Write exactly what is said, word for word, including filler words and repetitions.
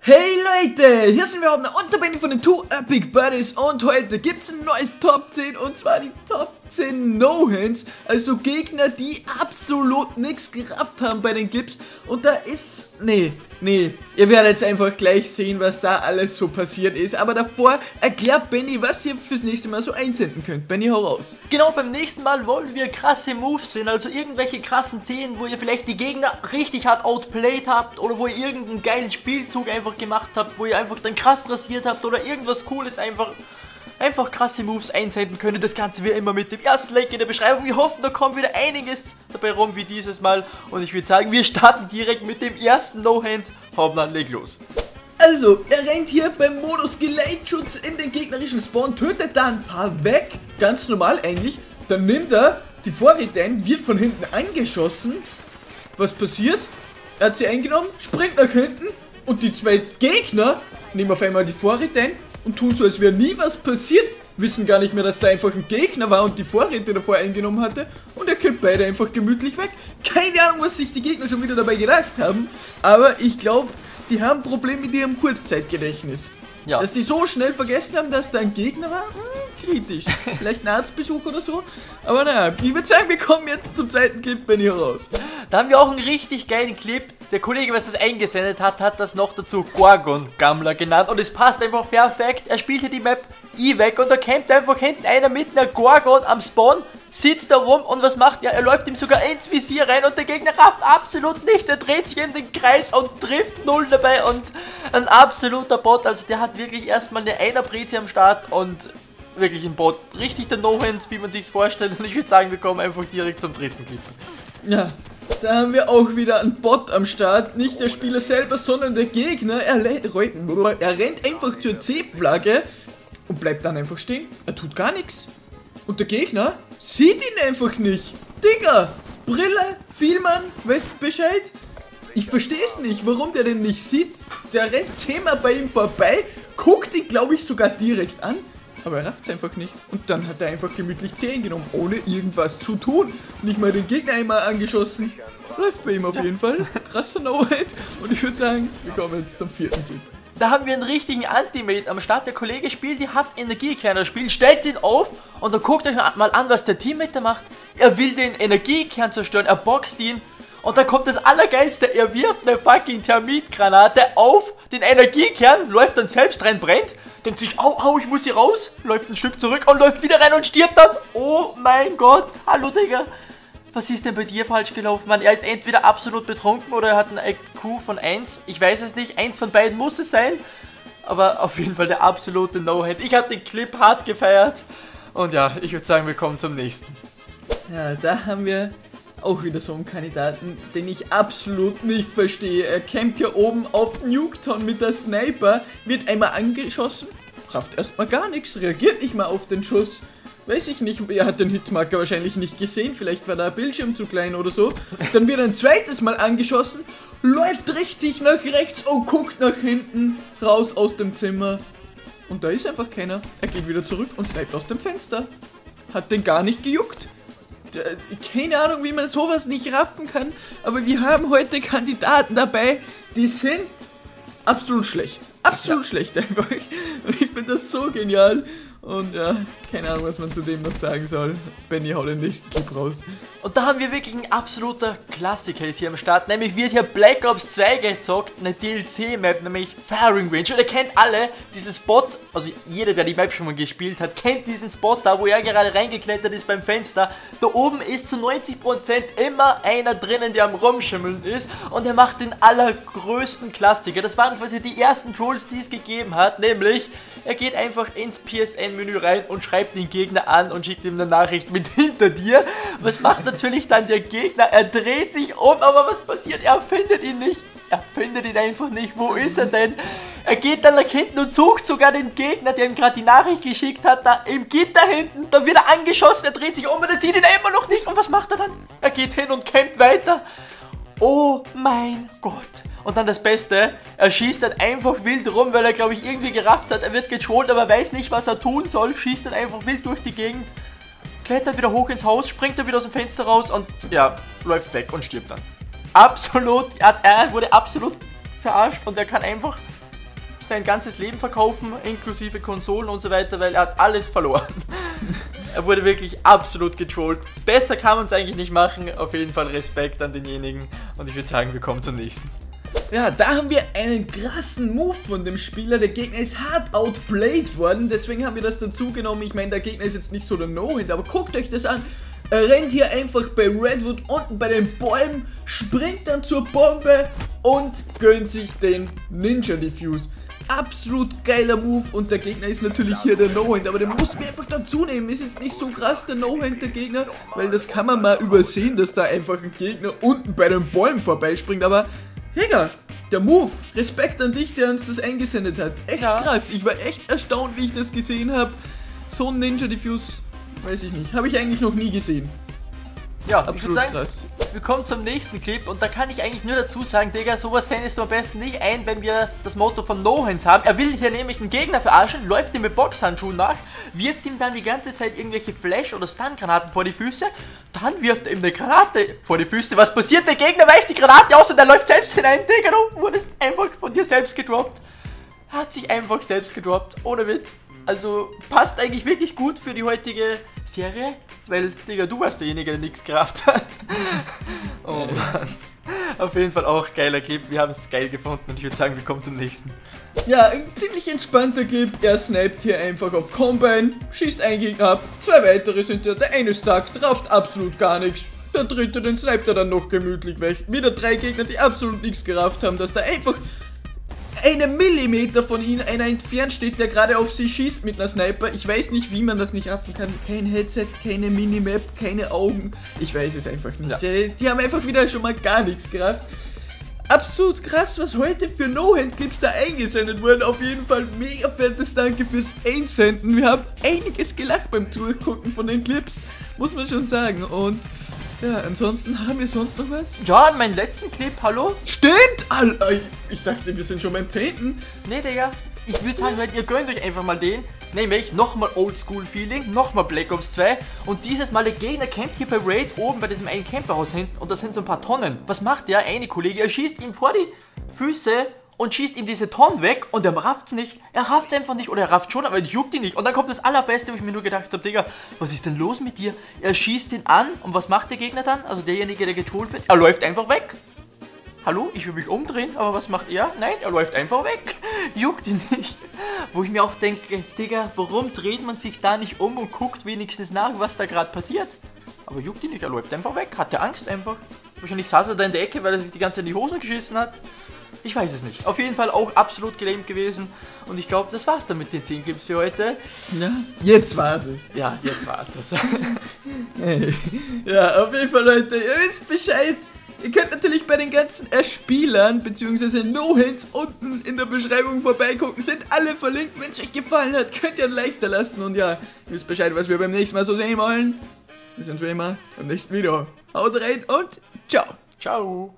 Hey Leute, hier sind wir und da bin ich von den Two Epic Buddies und heute gibt es ein neues Top zehn und zwar die Top zehn No-Hands, also Gegner, die absolut nichts gerafft haben bei den Clips und da ist, nee, nee, ihr werdet jetzt einfach gleich sehen, was da alles so passiert ist, aber davor erklärt Benny, was ihr fürs nächste Mal so einsenden könnt. Benny, hau raus. Genau, beim nächsten Mal wollen wir krasse Moves sehen, also irgendwelche krassen Szenen, wo ihr vielleicht die Gegner richtig hart outplayed habt oder wo ihr irgendeinen geilen Spielzug einfach gemacht habt, wo ihr einfach dann krass rasiert habt oder irgendwas Cooles einfach... Einfach krasse Moves einsenden können. Das Ganze wie immer mit dem ersten Link in der Beschreibung. Wir hoffen, da kommt wieder einiges dabei rum wie dieses Mal. Und ich würde sagen, wir starten direkt mit dem ersten No-Hand. Hauptmann, leg los. Also, er rennt hier beim Modus Geleitschutz in den gegnerischen Spawn, tötet da ein paar weg. Ganz normal eigentlich. Dann nimmt er die Vorräte ein, wird von hinten angeschossen. Was passiert? Er hat sie eingenommen, springt nach hinten. Und die zwei Gegner nehmen auf einmal die Vorräte ein. Und tun so, als wäre nie was passiert, wissen gar nicht mehr, dass da einfach ein Gegner war und die Vorräte davor eingenommen hatte. Und er killt beide einfach gemütlich weg. Keine Ahnung, was sich die Gegner schon wieder dabei gedacht haben, aber ich glaube, die haben ein Problem mit ihrem Kurzzeitgedächtnis. Ja. Dass die so schnell vergessen haben, dass da ein Gegner war, hm, kritisch. Vielleicht ein Arztbesuch oder so, aber naja, ich würde sagen, wir kommen jetzt zum zweiten Clip, wenn ihr raus. Da haben wir auch einen richtig geilen Clip. Der Kollege, was das eingesendet hat, hat das noch dazu Gorgon Gammler genannt und es passt einfach perfekt. Er spielt hier die Map I weg und da kämpft einfach hinten einer mit einer Gorgon am Spawn, sitzt da rum und was macht er? Er läuft ihm sogar ins Visier rein und der Gegner rafft absolut nichts. Er dreht sich in den Kreis und trifft null dabei und ein absoluter Bot. Also der hat wirklich erstmal eine Einer-Prezi am Start und wirklich ein Bot. Richtig der No-Hands, wie man sich's vorstellt und ich würde sagen, wir kommen einfach direkt zum dritten Clip. Ja. Da haben wir auch wieder einen Bot am Start. Nicht der Spieler selber, sondern der Gegner. Er, er rennt einfach zur C-Flagge und bleibt dann einfach stehen. Er tut gar nichts. Und der Gegner sieht ihn einfach nicht. Digga, Brille, Vielmann, weißt Bescheid? Ich verstehe es nicht, warum der den nicht sieht. Der rennt zehnmal bei ihm vorbei, guckt ihn, glaube ich, sogar direkt an. Aber er rafft es einfach nicht. Und dann hat er einfach gemütlich zehn genommen, ohne irgendwas zu tun. Nicht mal den Gegner einmal angeschossen. Läuft bei ihm auf jeden Fall. Krasser No-Hit. Und ich würde sagen, wir kommen jetzt zum vierten Team. Da haben wir einen richtigen Anti-Mate am Start. Der Kollege spielt, die hat Energiekern. Er spielt, stellt ihn auf und dann guckt euch mal an, was der Teammate da macht. Er will den Energiekern zerstören, er boxt ihn. Und dann kommt das Allergeilste, er wirft eine fucking Termitgranate auf den Energiekern, läuft dann selbst rein, brennt, denkt sich, au, au, ich muss hier raus, läuft ein Stück zurück und läuft wieder rein und stirbt dann. Oh mein Gott, hallo Digga, was ist denn bei dir falsch gelaufen, Mann? Er ist entweder absolut betrunken oder er hat ein I Q von eins, ich weiß es nicht, eins von beiden muss es sein, aber auf jeden Fall der absolute No-Head. Ich habe den Clip hart gefeiert und ja, ich würde sagen, wir kommen zum nächsten. Ja, da haben wir... auch wieder so einen Kandidaten, den ich absolut nicht verstehe. Er campt hier oben auf Nuketown mit der Sniper, wird einmal angeschossen, rafft erstmal gar nichts, reagiert nicht mal auf den Schuss. Weiß ich nicht, er hat den Hitmarker wahrscheinlich nicht gesehen, vielleicht war der Bildschirm zu klein oder so. Dann wird ein zweites Mal angeschossen, läuft richtig nach rechts und guckt nach hinten, raus aus dem Zimmer. Und da ist einfach keiner. Er geht wieder zurück und sniped aus dem Fenster. Hat den gar nicht gejuckt. Keine Ahnung, wie man sowas nicht raffen kann, aber wir haben heute Kandidaten dabei, die sind absolut schlecht. Absolut ja. schlecht einfach. Und ich finde das so genial. Und ja, keine Ahnung, was man zu dem noch sagen soll. Benny, hau den nächsten Clip raus. Und da haben wir wirklich ein absoluter Klassiker ist hier am Start. Nämlich wird hier Black Ops zwei gezockt, eine D L C-Map, nämlich Firing Range. Und ihr kennt alle diesen Spot, also jeder, der die Map schon mal gespielt hat, kennt diesen Spot da, wo er gerade reingeklettert ist beim Fenster. Da oben ist zu neunzig Prozent immer einer drinnen, der am Rumschimmeln ist. Und er macht den allergrößten Klassiker. Das waren quasi die ersten Trolls, die es gegeben hat. Nämlich, er geht einfach ins P S N Menü rein und schreibt den Gegner an und schickt ihm eine Nachricht mit hinter dir. Was macht natürlich dann der Gegner? Er dreht sich um, aber was passiert? Er findet ihn nicht. Er findet ihn einfach nicht. Wo ist er denn? Er geht dann nach hinten und sucht sogar den Gegner, der ihm gerade die Nachricht geschickt hat, da im Gitter hinten. Dann wird er angeschossen, er dreht sich um und er sieht ihn immer noch nicht. Und was macht er dann? Er geht hin und kämpft weiter. Oh mein Gott. Und dann das Beste, er schießt dann einfach wild rum, weil er, glaube ich, irgendwie gerafft hat. Er wird getrollt, aber weiß nicht, was er tun soll. Schießt dann einfach wild durch die Gegend klettert wieder hoch ins Haus, springt dann wieder aus dem Fenster raus und ja, läuft weg und stirbt dann. Absolut, er, hat, er wurde absolut verarscht und er kann einfach sein ganzes Leben verkaufen, inklusive Konsolen und so weiter, weil er hat alles verloren. Er wurde wirklich absolut getrollt. Besser kann man es eigentlich nicht machen. Auf jeden Fall Respekt an denjenigen. Und ich würde sagen, wir kommen zum nächsten. Ja, da haben wir einen krassen Move von dem Spieler. Der Gegner ist hart outplayed worden. Deswegen haben wir das dazu genommen. Ich meine, der Gegner ist jetzt nicht so der No-Hit, aber guckt euch das an. Er rennt hier einfach bei Redwood unten bei den Bäumen, springt dann zur Bombe und gönnt sich den Ninja Defuse. Absolut geiler Move und der Gegner ist natürlich hier der No-Hand, aber den mussten wir einfach dazu nehmen. Ist jetzt nicht so krass der No-Hand der Gegner, weil das kann man mal übersehen, dass da einfach ein Gegner unten bei den Bäumen vorbeispringt, aber Digga, der Move, Respekt an dich, der uns das eingesendet hat. Echt ja. Krass, ich war echt erstaunt, wie ich das gesehen habe. So ein Ninja Defuse, weiß ich nicht, habe ich eigentlich noch nie gesehen. Ja, absolut, ich würde sagen, krass. Wir kommen zum nächsten Clip und da kann ich eigentlich nur dazu sagen, Digga, sowas sendest du am besten nicht ein, wenn wir das Motto von No-Hands haben. Er will hier nämlich einen Gegner verarschen, läuft ihm mit Boxhandschuhen nach, wirft ihm dann die ganze Zeit irgendwelche Flash- oder Stun-Granaten vor die Füße, dann wirft er ihm eine Granate vor die Füße. Was passiert? Der Gegner weicht die Granate aus und er läuft selbst hinein. Digga, du wurdest einfach von dir selbst gedroppt. Hat sich einfach selbst gedroppt, ohne Witz. Also passt eigentlich wirklich gut für die heutige Serie, weil, Digga, du warst derjenige, der nichts gerafft hat. Oh Mann. Auf jeden Fall auch geiler Clip, wir haben es geil gefunden und ich würde sagen, wir kommen zum nächsten. Ja, ein ziemlich entspannter Clip, er sniped hier einfach auf Combine, schießt einen Gegner ab, zwei weitere sind da, der eine stark, trafft absolut gar nichts. Der dritte, den sniped er dann noch gemütlich weg. Wieder drei Gegner, die absolut nichts gerafft haben, dass da einfach einen Millimeter von ihnen einer entfernt steht, der gerade auf sie schießt mit einer Sniper. Ich weiß nicht, wie man das nicht raffen kann. Kein Headset, keine Minimap, keine Augen. Ich weiß es einfach nicht. Ja. Die, die haben einfach wieder schon mal gar nichts gerafft. Absolut krass, was heute für No-Hand-Clips da eingesendet wurden. Auf jeden Fall mega fettes Danke fürs Einsenden. Wir haben einiges gelacht beim Durchgucken von den Clips, muss man schon sagen. Und ja, ansonsten, haben wir sonst noch was? Ja, meinen letzten Clip, hallo? Stimmt! Ich dachte, wir sind schon beim zehnten. Nee, Digga. Ich würde sagen, ihr gönnt euch einfach mal den. Nämlich nochmal Oldschool-Feeling, nochmal Black Ops zwei. Und dieses Mal, der Gegner campt hier bei Raid oben bei diesem einen Camperhaus hinten. Und da sind so ein paar Tonnen. Was macht der eine Kollege? Er schießt ihm vor die Füße und schießt ihm diese Tonnen weg. Und er rafft's nicht. Er rafft's einfach nicht. Oder er rafft schon, aber er juckt ihn nicht. Und dann kommt das Allerbeste, wo ich mir nur gedacht habe, Digga, was ist denn los mit dir? Er schießt ihn an. Und was macht der Gegner dann? Also derjenige, der getrollt wird. Er läuft einfach weg. Hallo, ich will mich umdrehen, aber was macht er? Nein, er läuft einfach weg. Juckt ihn nicht. Wo ich mir auch denke, Digga, warum dreht man sich da nicht um und guckt wenigstens nach, was da gerade passiert? Aber juckt ihn nicht, er läuft einfach weg. Hat er Angst einfach. Wahrscheinlich saß er da in der Ecke, weil er sich die ganze Zeit in die Hose geschissen hat. Ich weiß es nicht. Auf jeden Fall auch absolut gelähmt gewesen. Und ich glaube, das war's dann mit den zehn Clips für heute. Ja, jetzt war's es. Ja, jetzt war's das. Hey. Ja, auf jeden Fall, Leute, ihr wisst Bescheid. Ihr könnt natürlich bei den ganzen Erspielern bzw. No-Hits unten in der Beschreibung vorbeigucken. Sind alle verlinkt. Wenn es euch gefallen hat, könnt ihr ein Like da lassen. Und ja, ihr wisst Bescheid, was wir beim nächsten Mal so sehen wollen. Wir sehen uns wie immer beim nächsten Video. Haut rein und ciao. Ciao.